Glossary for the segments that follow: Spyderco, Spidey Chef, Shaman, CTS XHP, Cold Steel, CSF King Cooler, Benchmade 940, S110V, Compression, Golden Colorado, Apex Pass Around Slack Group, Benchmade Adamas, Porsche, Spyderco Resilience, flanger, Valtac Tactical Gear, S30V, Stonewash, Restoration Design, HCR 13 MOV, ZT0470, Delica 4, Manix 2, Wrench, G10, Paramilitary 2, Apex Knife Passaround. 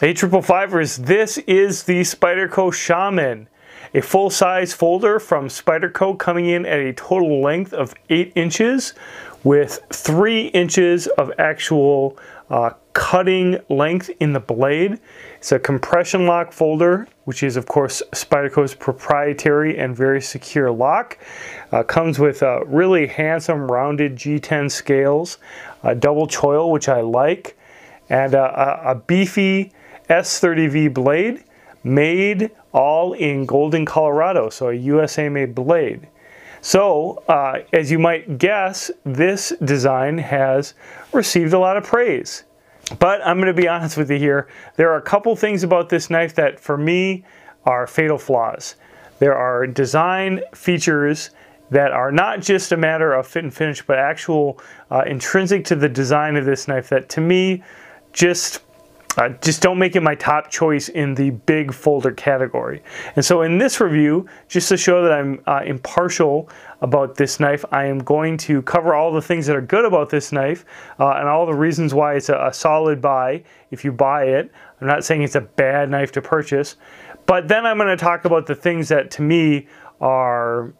Hey 555ers, this is the Spyderco Shaman, a full-size folder from Spyderco coming in at a total length of 8 inches with 3 inches of actual cutting length in the blade. It's a compression lock folder, which is of course Spyderco's proprietary and very secure lock. Comes with really handsome rounded G10 scales, a double choil, which I like, and a beefy S30V blade made all in Golden, Colorado, so a USA-made blade. So, as you might guess, this design has received a lot of praise. But I'm going to be honest with you here, there are a couple things about this knife that, for me, are fatal flaws. There are design features that are not just a matter of fit and finish, but actual intrinsic to the design of this knife that, to me, just don't make it my top choice in the big folder category. And so in this review, just to show that I'm impartial about this knife, I am going to cover all the things that are good about this knife and all the reasons why it's a solid buy if you buy it. I'm not saying it's a bad knife to purchase, but then I'm going to talk about the things that to me are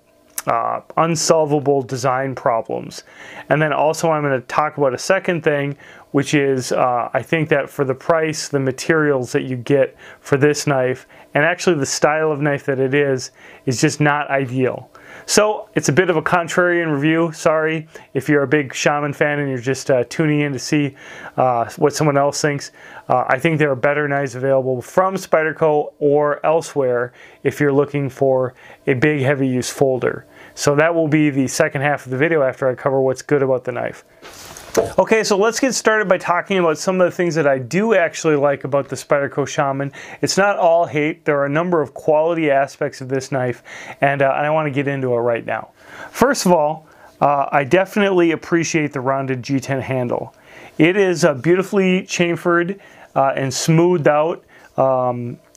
unsolvable design problems. And then also I'm going to talk about a second thing, which is I think that for the price, the materials that you get for this knife, and actually the style of knife that it is just not ideal. So it's a bit of a contrarian review. Sorry if you're a big Shaman fan and you're just tuning in to see what someone else thinks. I think there are better knives available from Spyderco or elsewhere if you're looking for a big heavy use folder. So that will be the second half of the video after I cover what's good about the knife. Okay, so let's get started by talking about some of the things that I do actually like about the Spyderco Shaman. It's not all hate. There are a number of quality aspects of this knife, and I want to get into it right now. First of all, I definitely appreciate the rounded G10 handle. It is beautifully chamfered and smoothed out.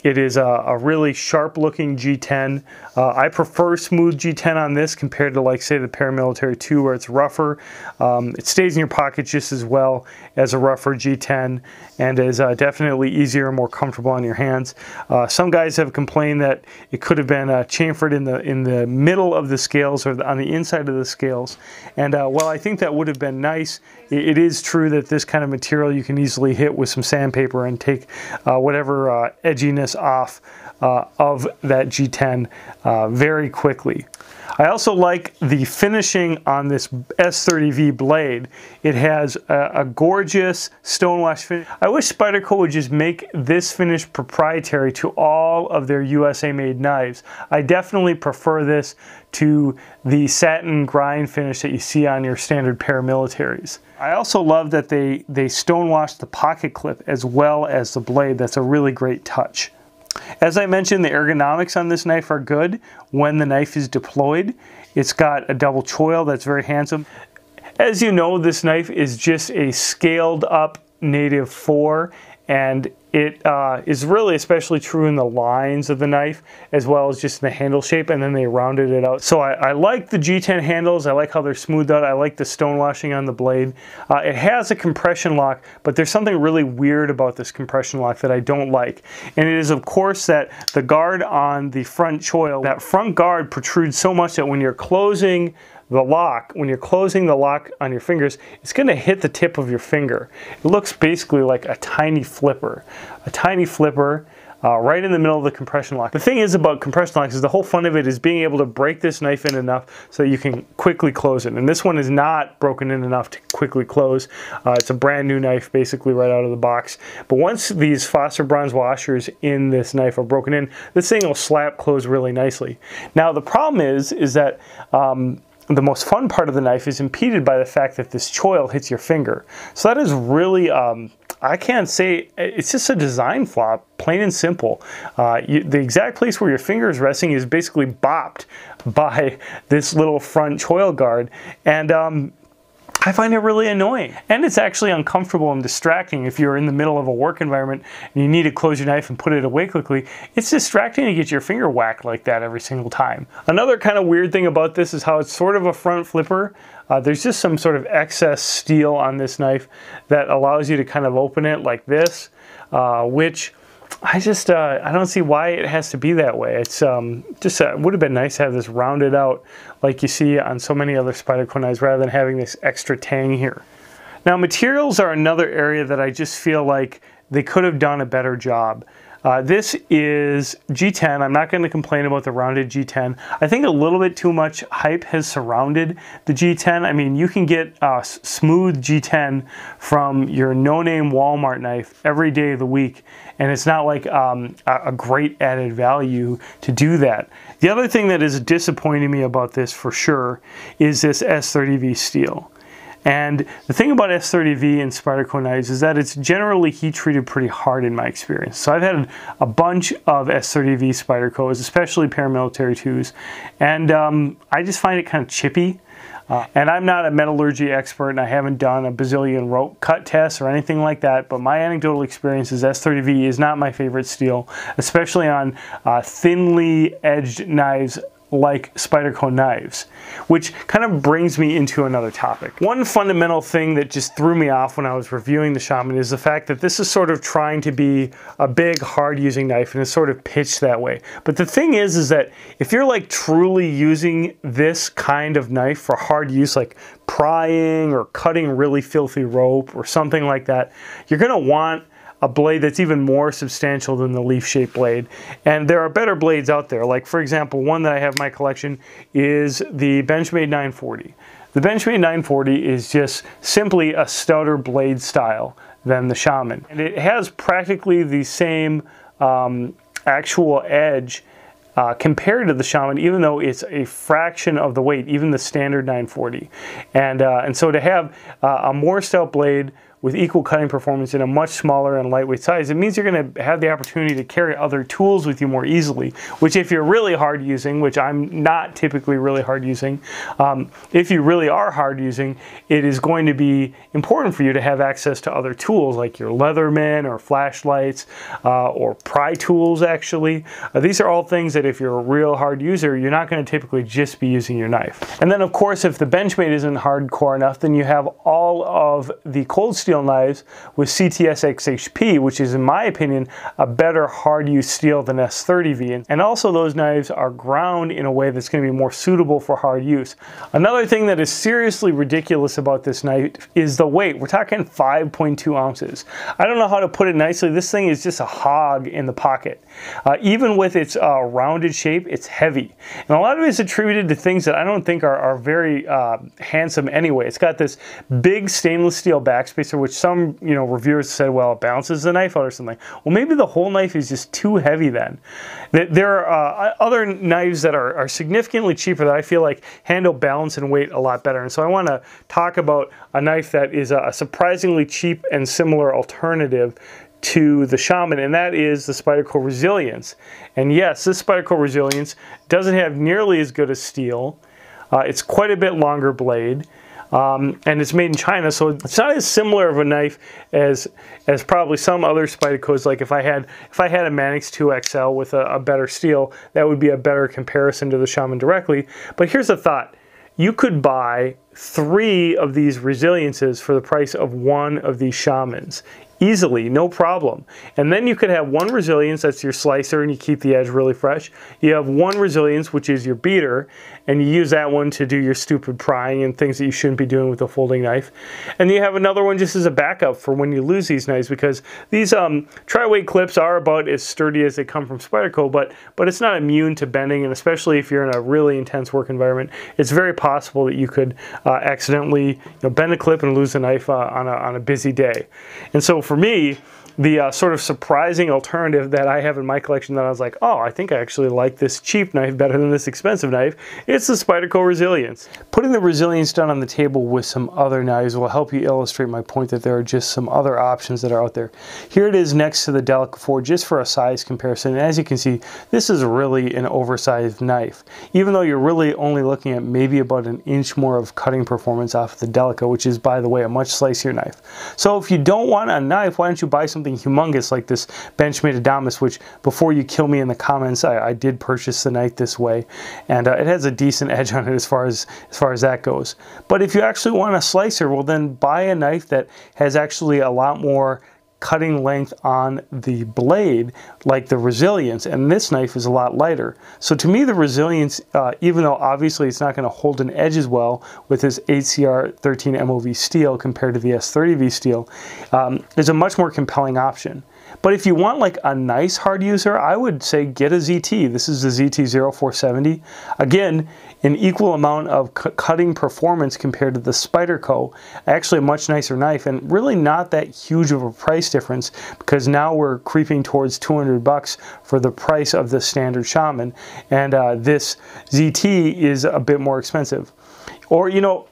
It is a really sharp looking G10. I prefer smooth G10 on this compared to, like, say, the Paramilitary 2, where it's rougher. It stays in your pocket just as well as a rougher G10 and is definitely easier and more comfortable on your hands. Some guys have complained that it could have been chamfered in the middle of the scales or on the inside of the scales. And while I think that would have been nice, it is true that this kind of material you can easily hit with some sandpaper and take whatever edginess off of that G10 very quickly. I also like the finishing on this S30V blade. It has a gorgeous stonewash finish. I wish Spyderco would just make this finish proprietary to all of their USA-made knives. I definitely prefer this to the satin grind finish that you see on your standard Paramilitaries. I also love that they stonewashed the pocket clip as well as the blade. That's a really great touch. As I mentioned, the ergonomics on this knife are good when the knife is deployed. It's got a double choil that's very handsome. As you know, this knife is just a scaled up Native 4, and it is really especially true in the lines of the knife as well as just in the handle shape, and then they rounded it out. So I like the G10 handles. I like how they're smoothed out. I like the stone washing on the blade. It has a compression lock, but there's something really weird about this compression lock that I don't like. And it is, of course, that the guard on the front choil, that front guard protrudes so much that when you're closing the lock, on your fingers, it's going to hit the tip of your finger. It looks basically like a tiny flipper. Right in the middle of the compression lock. The thing is about compression locks is the whole fun of it is being able to break this knife in enough so that you can quickly close it. And this one is not broken in enough to quickly close. It's a brand new knife, basically right out of the box. But once these phosphor bronze washers in this knife are broken in, this thing will slap close really nicely. Now the problem is that the most fun part of the knife is impeded by the fact that this choil hits your finger. So that is really, I can't say, it's just a design flaw, plain and simple. The exact place where your finger is resting is basically bopped by this little front choil guard. And I find it really annoying. And it's actually uncomfortable and distracting if you're in the middle of a work environment and you need to close your knife and put it away quickly. It's distracting to get your finger whacked like that every single time. Another kind of weird thing about this is how it's sort of a front flipper. There's just some sort of excess steel on this knife that allows you to kind of open it like this, which I just, I don't see why it has to be that way. It's just, would have been nice to have this rounded out like you see on so many other Spyderco knives rather than having this extra tang here. Now, materials are another area that I just feel like they could have done a better job. This is G10. I'm not going to complain about the rounded G10. I think a little bit too much hype has surrounded the G10. I mean, you can get smooth G10 from your no-name Walmart knife every day of the week, and it's not like a great added value to do that. The other thing that is disappointing me about this for sure is this S30V steel. And the thing about S30V and Spyderco knives is that it's generally heat treated pretty hard in my experience. So I've had a bunch of S30V Spydercos, especially Paramilitary 2s, and I just find it kind of chippy. And I'm not a metallurgy expert, and I haven't done a bazillion rope cut tests or anything like that, but my anecdotal experience is S30V is not my favorite steel, especially on thinly edged knives like Spyderco knives, which kind of brings me into another topic. One fundamental thing that just threw me off when I was reviewing the Shaman is the fact that this is sort of trying to be a big, hard-using knife, and it's sort of pitched that way. But the thing is that if you're like truly using this kind of knife for hard use, like prying or cutting really filthy rope or something like that, you're gonna want a blade that's even more substantial than the leaf-shaped blade. And there are better blades out there. Like, for example, one that I have in my collection is the Benchmade 940. The Benchmade 940 is just simply a stouter blade style than the Shaman. And it has practically the same actual edge compared to the Shaman, even though it's a fraction of the weight, even the standard 940. And so to have a more stout blade with equal cutting performance in a much smaller and lightweight size, it means you're going to have the opportunity to carry other tools with you more easily, which if you're really hard using, which I'm not typically really hard using, if you really are hard using, it is going to be important for you to have access to other tools like your Leatherman or flashlights or pry tools actually. These are all things that if you're a real hard user, you're not going to typically just be using your knife. And then of course, if the Benchmade isn't hardcore enough, then you have all of the Cold Steel knives with CTS XHP, which is, in my opinion, a better hard use steel than S30V. And also those knives are ground in a way that's going to be more suitable for hard use. Another thing that is seriously ridiculous about this knife is the weight. We're talking 5.2 ounces. I don't know how to put it nicely. This thing is just a hog in the pocket. Even with its rounded shape, it's heavy. And a lot of it is attributed to things that I don't think are very handsome anyway. It's got this big stainless steel backspacer, which some reviewers said, well, it balances the knife out or something. Well, maybe the whole knife is just too heavy then. There are other knives that are significantly cheaper that I feel like handle balance and weight a lot better. And so I want to talk about a knife that is a surprisingly cheap and similar alternative to the Shaman, and that is the Spyderco Resilience. And yes, this Spyderco Resilience doesn't have nearly as good a steel. It's quite a bit longer blade. And it's made in China, so it's not as similar of a knife as probably some other Spydercos. Like if I had a Manix 2 XL with a better steel, that would be a better comparison to the Shaman directly. But here's the thought. You could buy 3 of these Resiliences for the price of 1 of these Shamans. Easily, no problem. And then you could have 1 Resilience, that's your slicer, and you keep the edge really fresh. You have 1 Resilience, which is your beater, and you use that one to do your stupid prying and things that you shouldn't be doing with a folding knife. And you have another one just as a backup for when you lose these knives, because these tri-weight clips are about as sturdy as they come from Spyderco, but it's not immune to bending, and especially if you're in a really intense work environment, it's very possible that you could accidentally bend a clip and lose a knife on a busy day. And so for me, the sort of surprising alternative that I have in my collection that I was like, oh, I think I actually like this cheap knife better than this expensive knife. It's the Spyderco Resilience. Putting the Resilience down on the table with some other knives will help you illustrate my point that there are just some other options that are out there. Here it is next to the Delica 4 just for a size comparison. And as you can see, this is really an oversized knife. Even though you're really only looking at maybe about an inch more of cutting performance off the Delica, which is, by the way, a much slicier knife. So if you don't want a knife, why don't you buy something humongous like this Benchmade Adamas, which, before you kill me in the comments, I did purchase the knife this way, and it has a decent edge on it as far as that goes. But if you actually want a slicer, well, then buy a knife that has actually a lot more cutting length on the blade, like the Resilience, and this knife is a lot lighter. So to me, the Resilience, even though obviously it's not going to hold an edge as well with this HCR 13 MOV steel compared to the S30V steel, is a much more compelling option. But if you want like a nice hard user, I would say get a ZT. This is the ZT0470. Again, an equal amount of cutting performance compared to the Spyderco. Actually a much nicer knife and really not that huge of a price difference, because now we're creeping towards 200 bucks for the price of the standard Shaman, and this ZT is a bit more expensive. Or, you know,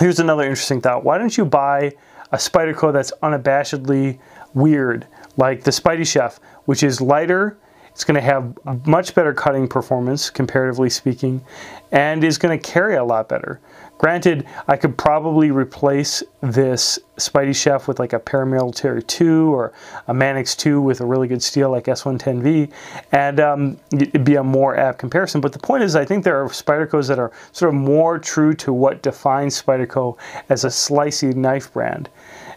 here's another interesting thought. Why don't you buy a Spyderco that's unabashedly weird, like the Spidey Chef, which is lighter? It's going to have much better cutting performance, comparatively speaking, and is going to carry a lot better. Granted, I could probably replace this Spidey Chef with like a Paramilitary 2 or a Manix 2 with a really good steel like S110V, and it'd be a more apt comparison. But the point is, I think there are Spydercos that are sort of more true to what defines Spyderco as a slicey knife brand,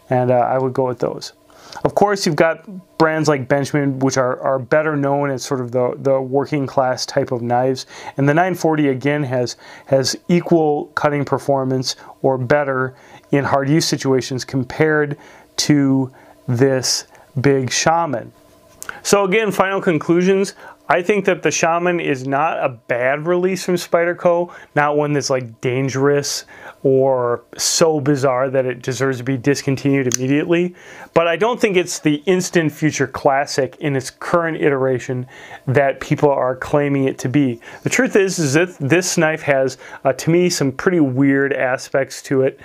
and I would go with those. Of course, you've got brands like Benchmade, which are better known as sort of the working class type of knives. And the 940, again, has equal cutting performance or better in hard use situations compared to this big Shaman. So again, final conclusions. I think that the Shaman is not a bad release from Spyderco, not one that's like dangerous or so bizarre that it deserves to be discontinued immediately. But I don't think it's the instant future classic in its current iteration that people are claiming it to be. The truth is that this knife has, to me, some pretty weird aspects to it,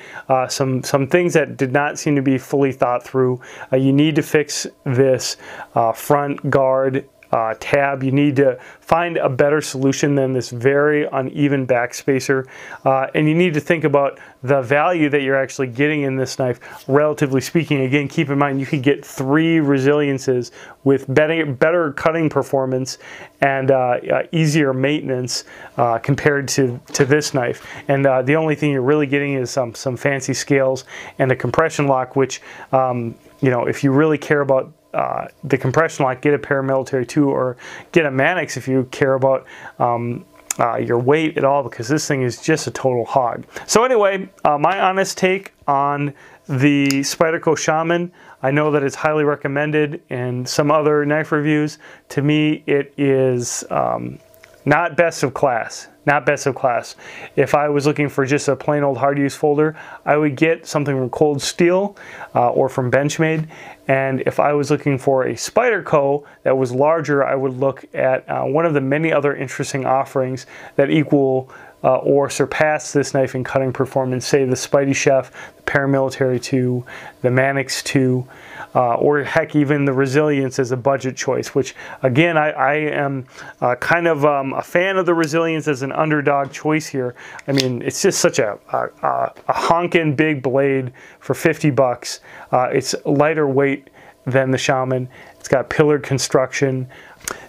some things that did not seem to be fully thought through. You need to fix this front guard tab. You need to find a better solution than this very uneven back spacer, and you need to think about the value that you're actually getting in this knife, relatively speaking. Again, keep in mind you could get 3 Resiliences with better cutting performance and easier maintenance compared to this knife. And the only thing you're really getting is some fancy scales and a compression lock, which you know, if you really care about the compression lock, get a Paramilitary 2 or get a Manix if you care about your weight at all, because this thing is just a total hog. So anyway, my honest take on the Spyderco Shaman. I know that it's highly recommended in some other knife reviews. To me, it is not best of class. Not best of class. If I was looking for just a plain old hard use folder, I would get something from Cold Steel or from Benchmade. And if I was looking for a Spyderco that was larger, I would look at one of the many other interesting offerings that equal or surpass this knife in cutting performance, say the Spidey Chef, the Paramilitary 2, the Manix 2, or heck, even the Resilience as a budget choice, which again, I am kind of a fan of the Resilience as an underdog choice here. I mean, it's just such a honkin' big blade for 50 bucks. It's lighter weight than the Shaman. It's got pillared construction.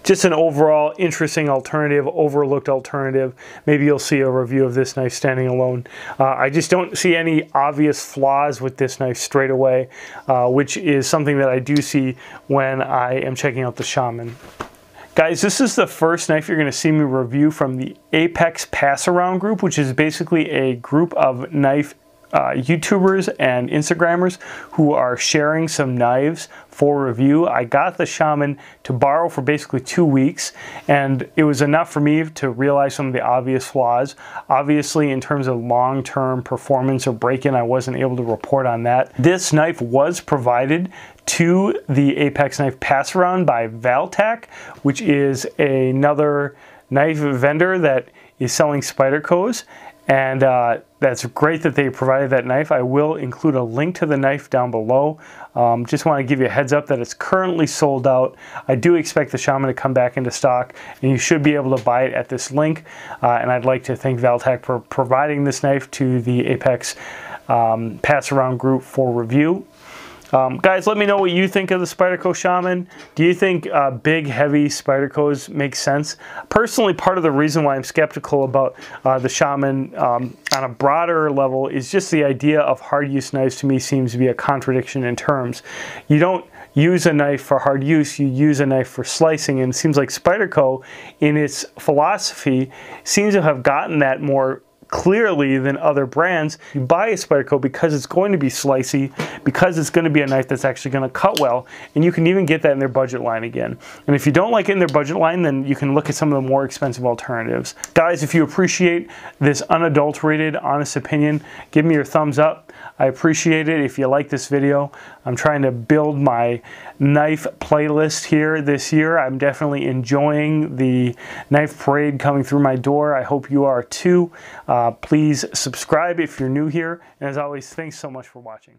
Just an overall interesting alternative, overlooked alternative. Maybe you'll see a review of this knife standing alone. I just don't see any obvious flaws with this knife straight away, which is something that I do see when I am checking out the Shaman. Guys, this is the first knife you're going to see me review from the Apex Passaround group, which is basically a group of knife YouTubers and Instagrammers who are sharing some knives for review. I got the Shaman to borrow for basically 2 weeks, and it was enough for me to realize some of the obvious flaws. Obviously, in terms of long-term performance or break-in, I wasn't able to report on that. This knife was provided to the Apex Knife Passaround by Valtac, which is another knife vendor that is selling Spydercos, and that's great that they provided that knife. I will include a link to the knife down below. Just want to give you a heads up that it's currently sold out. I do expect the Shaman to come back into stock, and you should be able to buy it at this link. And I'd like to thank Valtac for providing this knife to the Apex Passaround group for review. Guys, let me know what you think of the Spyderco Shaman. Do you think big, heavy Spydercos make sense? Personally, part of the reason why I'm skeptical about the Shaman on a broader level is just the idea of hard use knives to me seems to be a contradiction in terms. You don't use a knife for hard use, you use a knife for slicing, and it seems like Spyderco, in its philosophy, seems to have gotten that more clearly than other brands. You buy a Spyderco because it's going to be slicey, because it's going to be a knife that's actually going to cut well, and you can even get that in their budget line again. And if you don't like it in their budget line, then you can look at some of the more expensive alternatives. Guys, if you appreciate this unadulterated, honest opinion, give me your thumbs up. I appreciate it. If you like this video, I'm trying to build my knife playlist here this year. I'm definitely enjoying the knife parade coming through my door. I hope you are too. Please subscribe if you're new here. And as always, thanks so much for watching.